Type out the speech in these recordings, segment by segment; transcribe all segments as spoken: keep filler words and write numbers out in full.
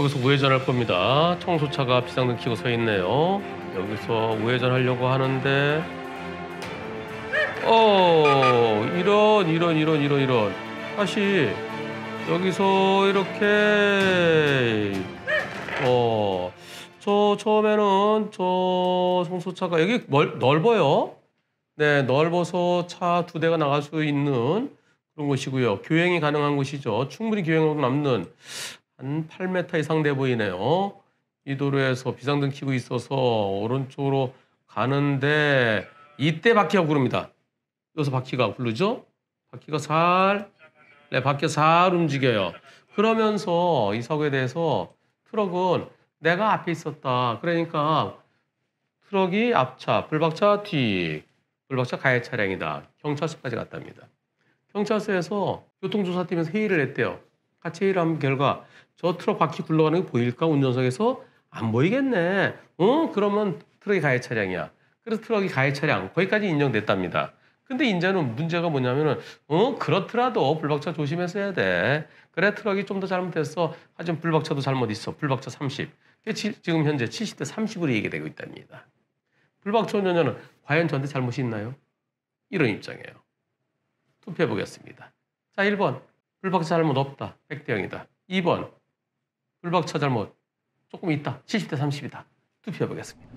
여기서 우회전 할 겁니다. 청소차가 비상등 켜고 서 있네요. 여기서 우회전 하려고 하는데 어 이런 이런 이런 이런 이런 다시 여기서 이렇게 어 저 처음에는 저 청소차가 여기 멀, 넓어요. 네, 넓어서 차 두 대가 나갈 수 있는 그런 곳이고요. 교행이 가능한 곳이죠. 충분히 교행으로 남는 한 팔 미터 이상 돼 보이네요. 이 도로에서 비상등 켜고 있어서 오른쪽으로 가는데 이때 바퀴가 구릅니다. 여기서 바퀴가 구르죠? 바퀴가 살, 네, 바퀴가 살 움직여요. 그러면서 이 사고에 대해서 트럭은 내가 앞에 있었다. 그러니까 트럭이 앞차, 블박차 뒤, 블박차 가해 차량이다. 경찰서까지 갔답니다. 경찰서에서 교통조사팀에서 회의를 했대요. 같이 회의를 한 결과 저 트럭 바퀴 굴러가는 게 보일까? 운전석에서? 안 보이겠네. 어? 그러면 트럭이 가해 차량이야. 그래서 트럭이 가해 차량, 거기까지 인정됐답니다. 근데 이제는 문제가 뭐냐면은 어? 그렇더라도 블박차 조심해서 해야 돼. 그래 트럭이 좀 더 잘못했어. 하지만 블박차도 잘못 있어. 블박차 삼십. 지금 현재 칠십 대 삼십으로 얘기되고 있답니다. 블박차 운전자는 과연 저한테 잘못이 있나요? 이런 입장이에요. 투표해 보겠습니다. 자, 일 번. 블박차 잘못 없다. 백 대 영이다. 이 번. 블박차 잘못 조금 있다. 칠십 대 삼십이다. 투표해 보겠습니다.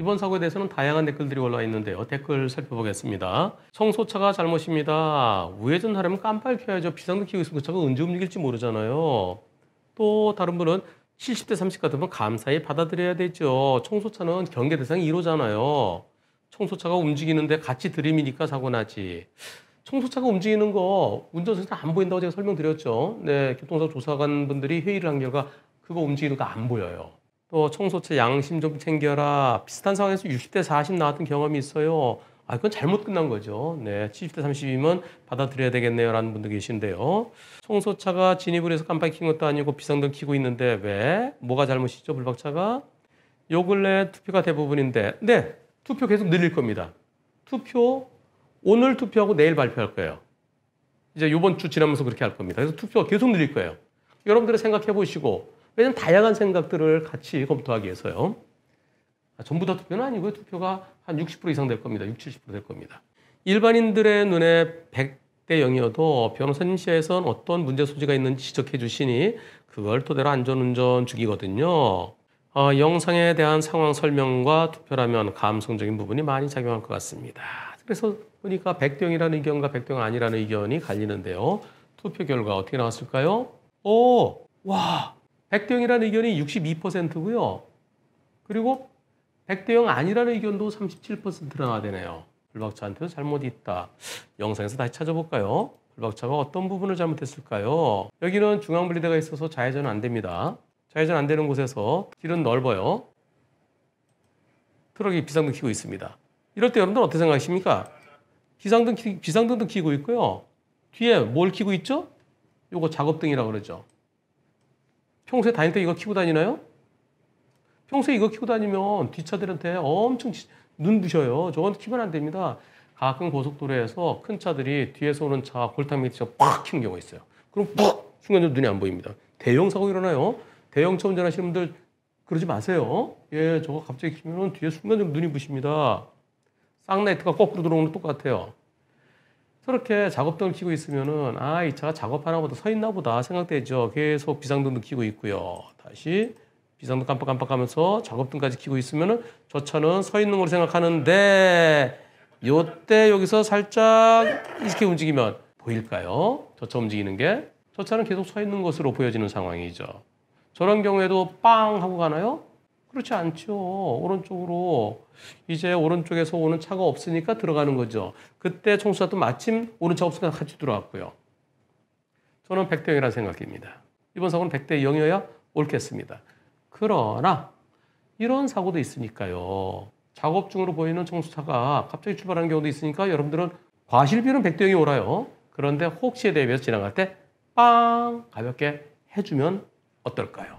이번 사고에 대해서는 다양한 댓글들이 올라와 있는데요. 댓글 살펴보겠습니다. 청소차가 잘못입니다. 우회전하려면 깜빡이 켜야죠. 비상등 켜고 있으면 그 차가 언제 움직일지 모르잖아요. 또 다른 분은 칠십 대 삼십 같으면 감사히 받아들여야 되죠. 청소차는 경계 대상 일 호잖아요. 청소차가 움직이는데 같이 들이미니까 사고 나지. 청소차가 움직이는 거 운전석에서 안 보인다고 제가 설명드렸죠. 네, 교통사고 조사관 분들이 회의를 한 결과 그거 움직이는 거 안 보여요. 또 청소차 양심 좀 챙겨라. 비슷한 상황에서 육십 대 사십 나왔던 경험이 있어요. 아, 그건 잘못 끝난 거죠. 네, 칠십 대 삼십이면 받아들여야 되겠네요 라는 분도 계신데요. 청소차가 진입을 해서 깜빡이 킨 것도 아니고 비상등 켜고 있는데 왜? 뭐가 잘못이죠? 블박차가? 요 근래 투표가 대부분인데 네! 투표 계속 늘릴 겁니다. 투표 오늘 투표하고 내일 발표할 거예요. 이제 이번 주 지나면서 그렇게 할 겁니다. 그래서 투표 계속 늘릴 거예요. 여러분들이 생각해 보시고 왜냐면 다양한 생각들을 같이 검토하기 위해서요. 아, 전부 다 투표는 아니고요. 투표가 한 육십 퍼센트 이상 될 겁니다. 육십, 칠십 퍼센트 될 겁니다. 일반인들의 눈에 백 대 영이어도 변호사님 시야에선 어떤 문제 소지가 있는지 지적해 주시니 그걸 토대로 안전운전 중이거든요. 어, 영상에 대한 상황 설명과 투표라면 감성적인 부분이 많이 작용할 것 같습니다. 그래서 보니까 백 대 영이라는 의견과 백 대 영 아니라는 의견이 갈리는데요. 투표 결과 어떻게 나왔을까요? 오! 와! 백 대 영이라는 의견이 육십이 퍼센트고요. 그리고 백 대 영 아니라는 의견도 삼십칠 퍼센트나 되네요. 블박차한테도 잘못 있다. 영상에서 다시 찾아볼까요? 블박차가 어떤 부분을 잘못했을까요? 여기는 중앙분리대가 있어서 좌회전은 안 됩니다. 좌회전 안 되는 곳에서 길은 넓어요. 트럭이 비상등 켜고 있습니다. 이럴 때 여러분들 어떻게 생각하십니까? 비상등, 비상등도 켜고 있고요. 뒤에 뭘 켜고 있죠? 요거 작업등이라고 그러죠. 평소에 다닐 때 이거 켜고 다니나요? 평소에 이거 켜고 다니면 뒷차들한테 엄청 눈 부셔요. 저건 켜면 안 됩니다. 가끔 고속도로에서 큰 차들이 뒤에서 오는 차 골탕 밑에서 빡 켜는 경우가 있어요. 그럼 빡! 순간적으로 눈이 안 보입니다. 대형 사고 일어나요. 대형차 운전하시는 분들 그러지 마세요. 예, 저거 갑자기 켜면 뒤에 순간적으로 눈이 부십니다. 쌍라이트가 거꾸로 들어오는 거 똑같아요. 저렇게 작업등을 켜고 있으면은 아, 이 차가 작업하나 보다, 서 있나 보다 생각되죠. 계속 비상등도 켜고 있고요. 다시 비상등 깜빡깜빡하면서 작업등까지 켜고 있으면은 저 차는 서 있는 걸로 생각하는데 요때 여기서 살짝 이렇게 움직이면 보일까요? 저 차 움직이는 게? 저 차는 계속 서 있는 것으로 보여지는 상황이죠. 저런 경우에도 빵 하고 가나요? 그렇지 않죠. 오른쪽으로 이제 오른쪽에서 오는 차가 없으니까 들어가는 거죠. 그때 청소차도 마침 오는 차 없으니까 같이 들어왔고요. 저는 백 대 영이라는 생각입니다. 이번 사고는 백 대 영이어야 옳겠습니다. 그러나 이런 사고도 있으니까요. 작업 중으로 보이는 청소차가 갑자기 출발하는 경우도 있으니까 여러분들은 과실비는 백 대 영이 옳아요. 그런데 혹시에 대비해서 지나갈 때 빵 가볍게 해주면 어떨까요?